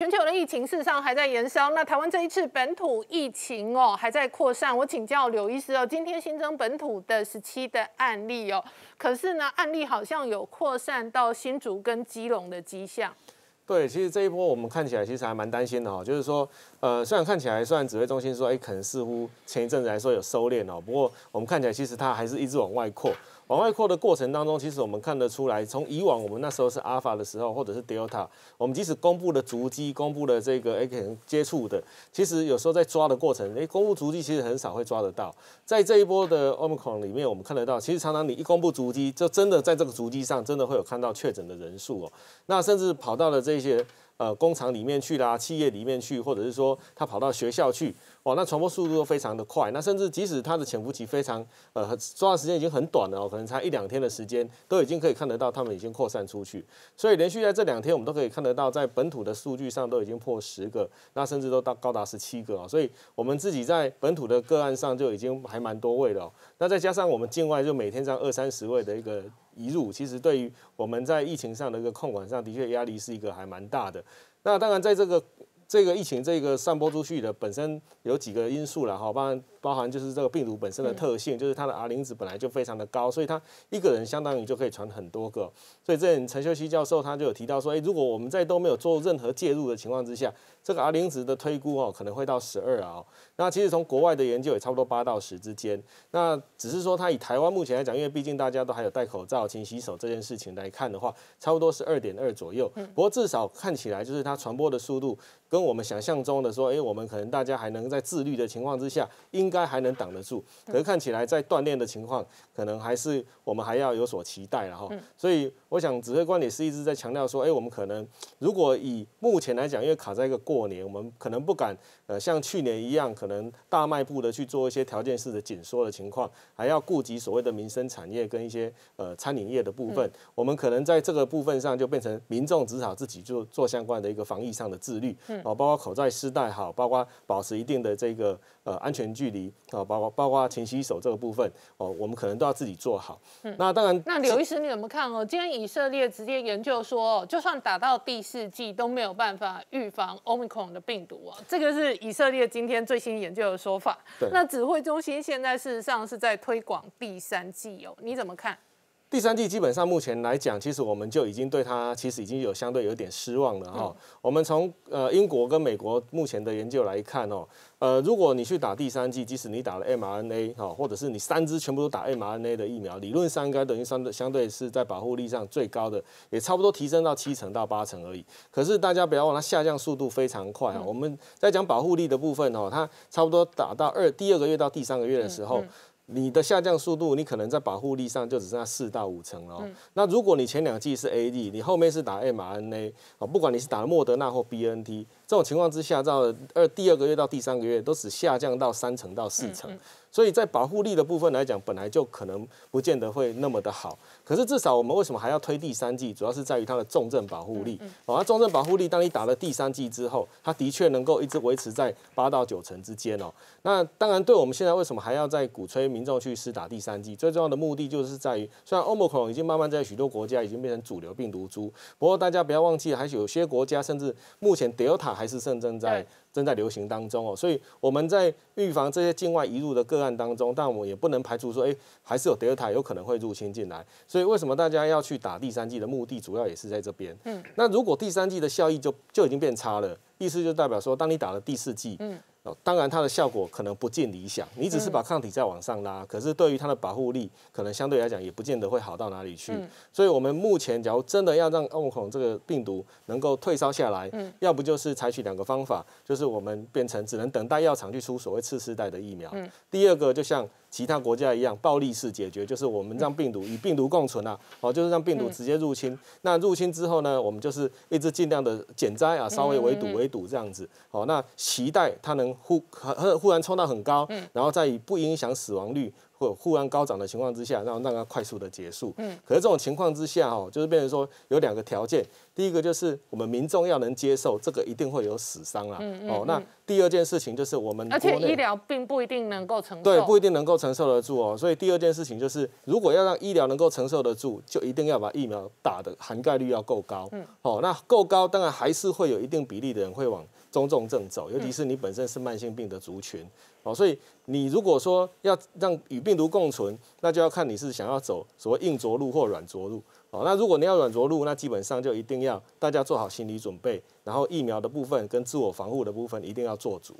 全球的疫情事实上还在延烧，那台湾这一次本土疫情还在扩散。我请教柳医师今天新增本土的17的案例可是呢案例好像有扩散到新竹跟基隆的迹象。对，其实这一波我们看起来其实还蛮担心的就是说，虽然看起来指挥中心说，可能似乎前一阵子来说有收敛不过我们看起来其实它还是一直往外扩。往外扩的过程当中，其实我们看得出来，从以往我们那时候是 Alpha 的时候，或者是 Delta， 我们即使公布了足迹，公布了这个可能接触的，其实有时候在抓的过程，公布足迹其实很少会抓得到。在这一波的 Omicron 里面，我们看得到，其实常常你一公布足迹，就真的在这个足迹上，真的会有看到确诊的人数那甚至跑到了这些工厂里面去啦，企业里面去，或者是说他跑到学校去。那传播速度都非常的快，那甚至即使它的潜伏期非常抓的时间已经很短了可能才1-2天的时间，都已经可以看得到他们已经扩散出去。所以连续在这2天，我们都可以看得到，在本土的数据上都已经破10个，那甚至都到高达17个所以我们自己在本土的个案上就已经还蛮多位了那再加上我们境外就每天这样20-30位的一个移入，其实对于我们在疫情上的一个控管上，的确压力是一个还蛮大的。那当然在这个疫情散播出去的本身有几个因素啦，包含就是这个病毒本身的特性，就是它的 R 0值本来就非常的高，所以它一个人相当于就可以传很多个。所以之前陈秀熙教授他就有提到说，如果我们在都没有做任何介入的情况之下，这个 R 0值的推估可能会到12那其实从国外的研究也差不多8到10之间。那只是说它以台湾目前来讲，因为毕竟大家都还有戴口罩、勤洗手这件事情来看的话，差不多是12.2左右。不过至少看起来就是它传播的速度跟我们想象中的说，我们可能大家还能在自律的情况之下，应该还能挡得住。可是看起来在锻炼的情况，可能还是我们还要有所期待了所以我想指挥官也是一直在强调说，我们可能如果以目前来讲，因为卡在一个过年，我们可能不敢像去年一样，可能大迈步的去做一些条件式的紧缩的情况，还要顾及所谓的民生产业跟一些餐饮业的部分。我们可能在这个部分上就变成民众至少自己就做相关的一个防疫上的自律。包括口罩施戴好，包括保持一定的这个安全距离包括勤洗手这个部分我们可能都要自己做好。那当然，那柳医师你怎么看今天以色列直接研究说，就算打到第4剂都没有办法预防 Omicron 的病毒这个是以色列今天最新研究的说法。那指挥中心现在事实上是在推广第3剂你怎么看？第3剂基本上目前来讲，其实我们就已经对它其实已经有相对有点失望了我们从英国跟美国目前的研究来看如果你去打第3剂，即使你打了 mRNA 或者是你3支全部都打 mRNA 的疫苗，理论上应该等于相对是在保护力上最高的，也差不多提升到7%到8%而已。可是大家不要忘了，它下降速度非常快我们在讲保护力的部分它差不多打到第二个月到第3个月的时候你的下降速度，你可能在保护力上就只剩下4到5成了那如果你前2剂是 AZ， 你后面是打 mRNA 不管你是打莫德纳或 BNT， 这种情况之下，到第2个月到第3个月都只下降到3成到4成。所以在保护力的部分来讲，本来就可能不见得会那么的好。可是至少我们为什么还要推第3剂，主要是在于它的重症保护力。它重症保护力，当你打了第3剂之后，它的确能够一直维持在8到9成之间那当然，对我们现在为什么还要再鼓吹民众去施打第3剂，最重要的目的就是在于，虽然 Omicron 已经慢慢在许多国家已经变成主流病毒株，不过大家不要忘记，还有些国家甚至目前 Delta 还是正在流行当中所以我们在预防这些境外移入的个案当中，但我们也不能排除说，还是有 Delta 有可能会入侵进来。所以为什么大家要去打第3剂的目的，主要也是在这边。那如果第3剂的效益就已经变差了，意思就代表说，当你打了第4剂，当然它的效果可能不尽理想，你只是把抗体再往上拉，可是对于它的保护力，可能相对来讲也不见得会好到哪里去。所以我们目前假如真的要让Omicron这个病毒能够退烧下来，要不就是采取2个方法，就是我们变成只能等待药厂去出所谓次世代的疫苗。第2个就像其他国家一样，暴力式解决，就是我们让病毒与病毒共存就是让病毒直接入侵。那入侵之后呢，我们就是一直尽量的减灾稍微围堵这样子。那期待它能忽然冲到很高，然后再以不影响死亡率或忽然高涨的情况之下，然后让它快速的结束。可是这种情况之下哦，就是变成说有两个条件，第一个就是我们民众要能接受，这个一定会有死伤啦。哦，那第二件事情就是我们而且医疗并不一定能够承受，对，不一定能够承受得住哦。所以第二件事情就是，如果要让医疗能够承受得住，就一定要把疫苗打的涵盖率要够高。哦，那够高，当然还是会有一定比例的人会往中重症走，尤其是你本身是慢性病的族群。哦，所以你如果说要让与病毒共存，那就要看你是想要走所谓硬着陆或软着陆。哦，那如果你要软着陆，那基本上就一定要大家做好心理准备，然后疫苗的部分跟自我防护的部分一定要做足。